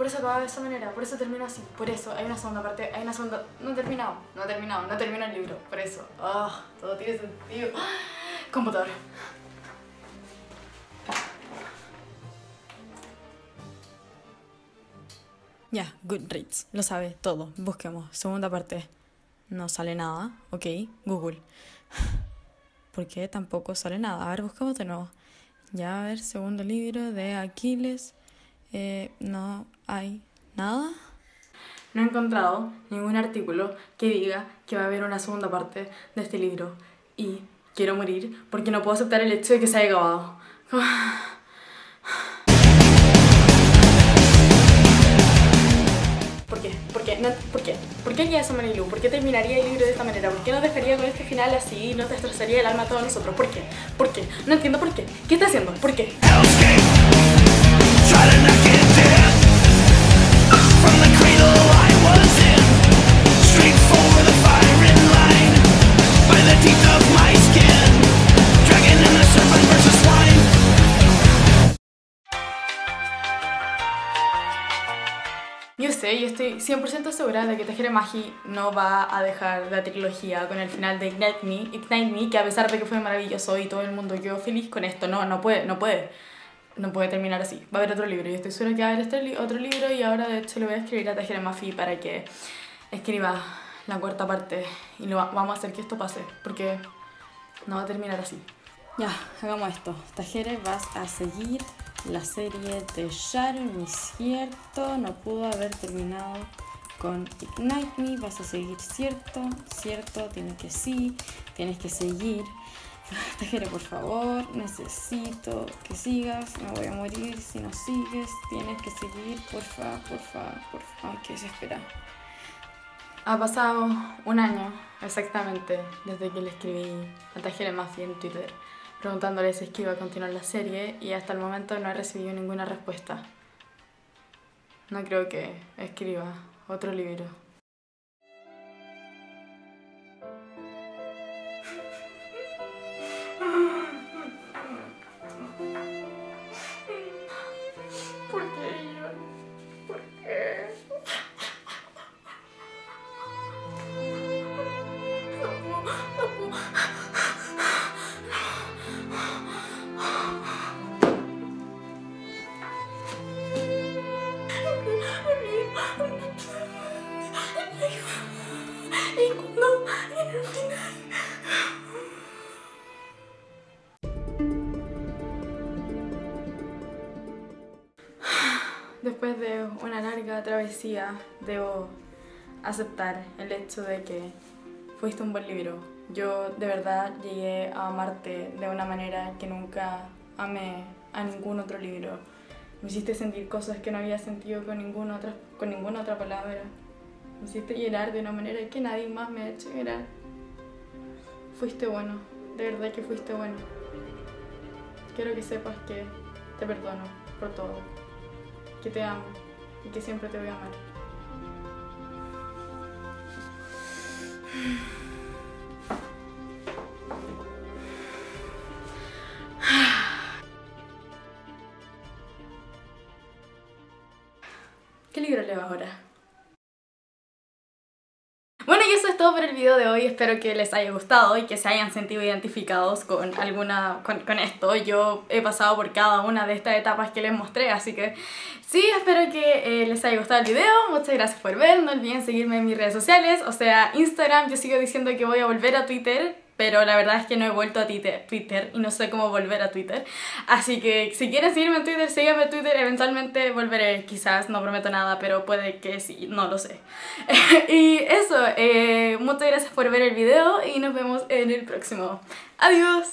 por eso acababa de esa manera, por eso terminó así, por eso hay una segunda parte, hay una segunda... No ha terminado, no ha terminado, no terminó el libro, por eso. Ah, oh, todo tiene sentido. Computador. Ya, yeah, Goodreads, lo sabe todo, busquemos, segunda parte. No sale nada, ok, Google. ¿Por qué tampoco sale nada? A ver, busquemos de nuevo. Ya, a ver, segundo libro de Aquiles. No hay nada. No he encontrado ningún artículo que diga que va a haber una segunda parte de este libro. Y quiero morir porque no puedo aceptar el hecho de que se haya acabado. ¿Por qué? ¿Por qué? No, ¿por qué? ¿Por qué haría eso, Marilu? ¿Por qué terminaría el libro de esta manera? ¿Por qué nos dejaría con este final así y nos destrozaría el alma a todos nosotros? ¿Por qué? ¿Por qué? No entiendo por qué. ¿Qué está haciendo? ¿Por qué? Yo sé, yo estoy 100% segura de que Tahereh Mafi no va a dejar la trilogía con el final de Ignite Me, que a pesar de que fue maravilloso y todo el mundo quedó feliz con esto, no puede terminar así. Va a haber otro libro, yo estoy segura que va a haber otro libro, y ahora de hecho le voy a escribir a Tahereh Mafi para que escriba la cuarta parte y vamos a hacer que esto pase, porque no va a terminar así. Ya, hagamos esto. Tahereh, vas a seguir la serie de Shatter Me, cierto, no pudo haber terminado con Ignite Me, vas a seguir, cierto, tienes que seguir. Tahereh, por favor, necesito que sigas, me voy a morir si no sigues, tienes que seguir, porfa, hay que desesperar. Ha pasado un año exactamente desde que le escribí a Tahereh Mafi en Twitter preguntándole si es que iba a continuar la serie, y hasta el momento no he recibido ninguna respuesta. No creo que escriba otro libro. ¿Por qué yo? ¿Por qué? Después de una larga travesía, debo aceptar el hecho de que fuiste un buen libro. Yo de verdad llegué a amarte de una manera que nunca amé a ningún otro libro. Me hiciste sentir cosas que no había sentido con ninguna otra palabra. Me hiciste llorar de una manera que nadie más me ha hecho llorar. Fuiste bueno, de verdad que fuiste bueno. Quiero que sepas que te perdono por todo, que te amo y que siempre te voy a amar. ¿Qué libro leo ahora? Bueno, y eso es todo por el video de hoy. Espero que les haya gustado y que se hayan sentido identificados con esto. Yo he pasado por cada una de estas etapas que les mostré, así que sí, espero que les haya gustado el video. Muchas gracias por ver. No olviden seguirme en mis redes sociales, o sea, Instagram. Yo sigo diciendo que voy a volver a Twitter, pero la verdad es que no he vuelto a Twitter y no sé cómo volver a Twitter. Así que si quieren seguirme en Twitter, síganme en Twitter. Eventualmente volveré, quizás, no prometo nada, pero puede que sí, no lo sé. Y eso, muchas gracias por ver el video y nos vemos en el próximo. ¡Adiós!